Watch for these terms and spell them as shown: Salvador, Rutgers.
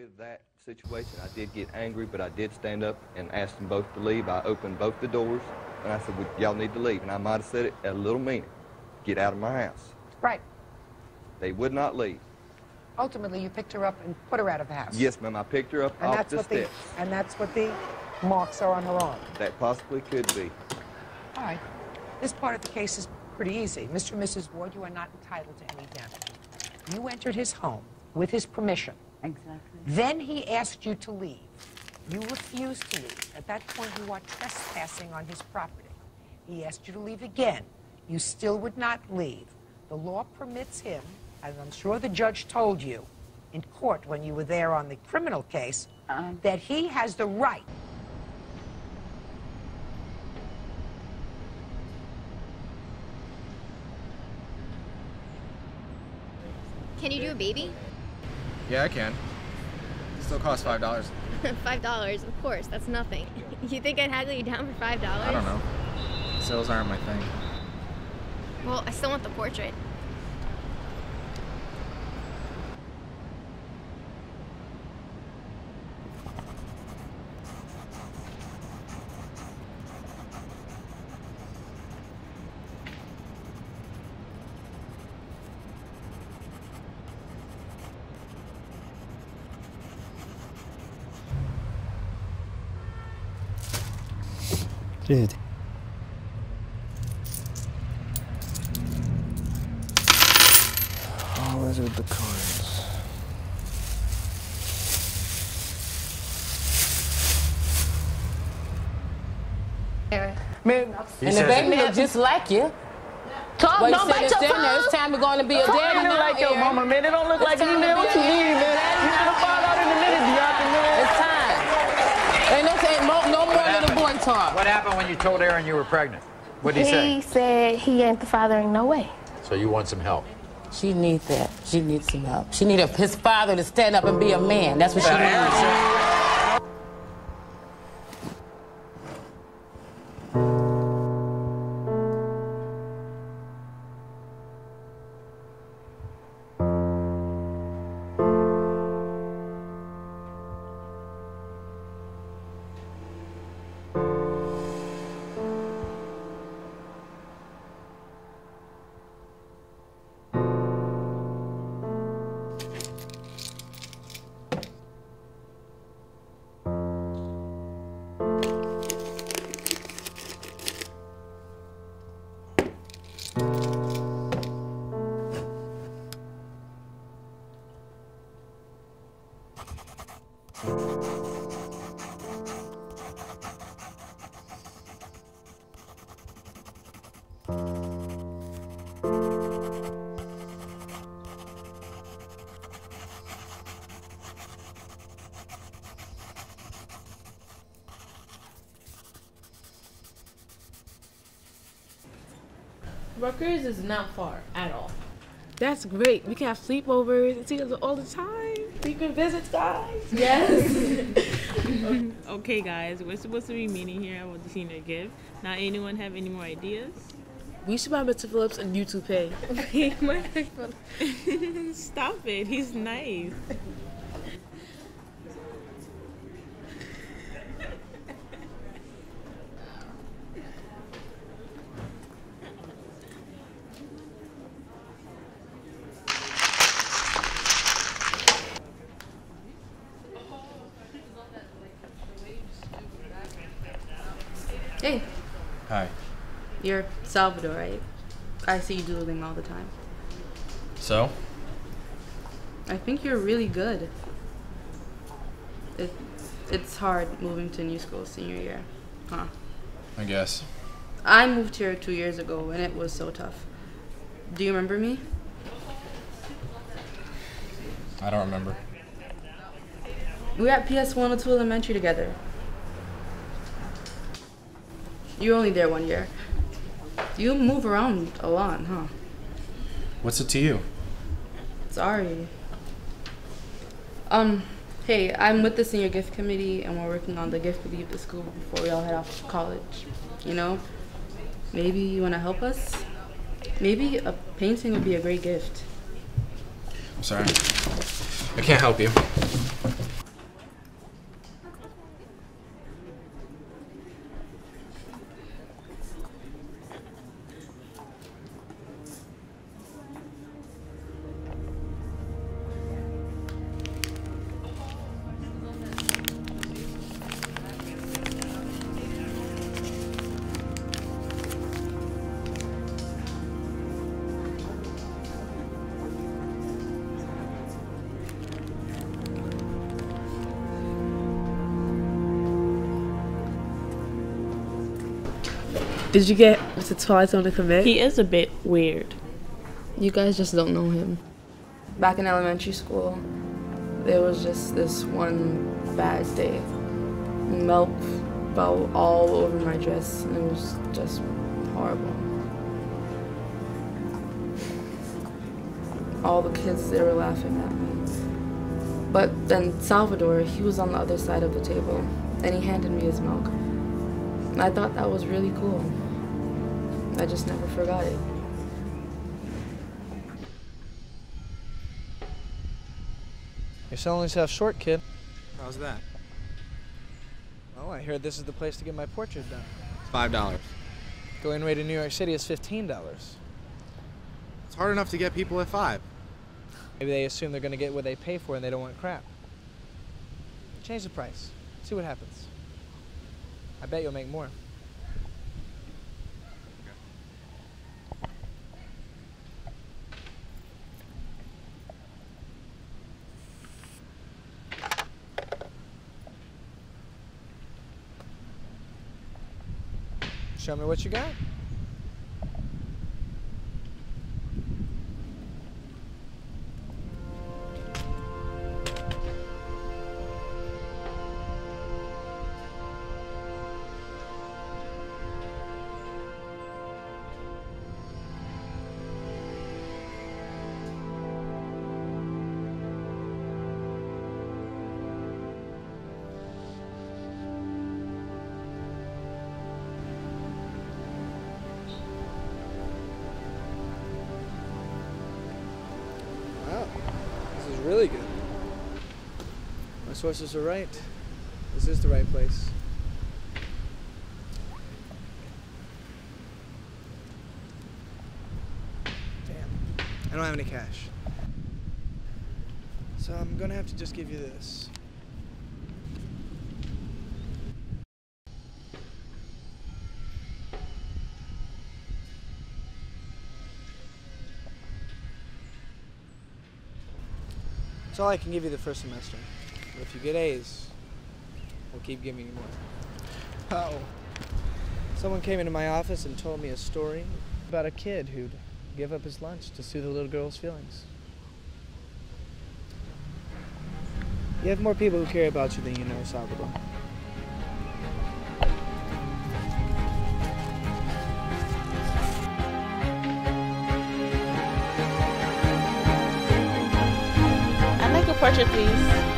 With that situation, I did get angry, but I did stand up and asked them both to leave. I opened both the doors, and I said, well, y'all need to leave. And I might have said it a little meaner. Get out of my house. Right. They would not leave. Ultimately, you picked her up and put her out of the house. Yes, ma'am. I picked her up and off the steps. And that's what the marks are on her arm. That possibly could be. All right. This part of the case is pretty easy. Mr. and Mrs. Ward, you are not entitled to any damages. You entered his home with his permission. Exactly. Then he asked you to leave. You refused to leave. At that point, you are trespassing on his property. He asked you to leave again. You still would not leave. The law permits him, as I'm sure the judge told you in court when you were there on the criminal case, that he has the right. Can you do a baby? Yeah, I can. It still costs $5. $5, of course, that's nothing. You think I'd haggle you down for $5? I don't know. Sales aren't my thing. Well, I still want the portrait. Dude. Oh, those are the cards. Man, and the baby look just like you. Come, don't bite your tongue. It's time to go and be a daddy. Don't look like your mama, man. It don't look like you, man. What you need, man? You're gonna fall out in a minute, Deontay, man. It's time. And this ain't no more little boy talk. What happened when you told Aaron you were pregnant? What did he say? He said he ain't the father in no way. So you want some help? She needs that. She needs some help. She needs his father to stand up and be a man. That's what she needs. Rutgers is not far at all. That's great. We can have sleepovers and see us all the time. Secret visits, guys. Yes. Okay, guys, we're supposed to be meeting here about the senior gift. Now, anyone have any more ideas? We should buy Mr. Phillips a YouTube page. Stop it. He's nice. Hey. Hi. You're Salvador, right? I see you doodling all the time. So? I think you're really good. It's hard moving to new school senior year, huh? I guess. I moved here 2 years ago and it was so tough. Do you remember me? I don't remember. We were at PS 102 Elementary together. You were only there 1 year. You move around a lot, huh? What's it to you? Sorry. Hey, I'm with the senior gift committee and we're working on the gift to leave the school before we all head off to college. You know? Maybe you wanna help us? Maybe a painting would be a great gift. I'm sorry. I can't help you. Did you get to tell him to commit? He is a bit weird. You guys just don't know him. Back in elementary school, there was just this one bad day. Milk fell all over my dress, and it was just horrible. All the kids, they were laughing at me. But then Salvador, he was on the other side of the table, and he handed me his milk. And I thought that was really cool. I just never forgot it. You're selling yourself short, kid. How's that? Oh, I heard this is the place to get my portrait done. $5. Going rate in New York City is $15. It's hard enough to get people at 5. Maybe they assume they're gonna get what they pay for and they don't want crap. Change the price. See what happens. I bet you'll make more. Show me what you got. Really good. My sources are right. This is the right place. Damn. I don't have any cash. So I'm gonna have to just give you this. That's all I can give you the first semester. But if you get A's, we'll keep giving you more. Uh-oh. Someone came into my office and told me a story about a kid who'd give up his lunch to soothe a little girl's feelings. You have more people who care about you than you know, Salvador. Portrait, please.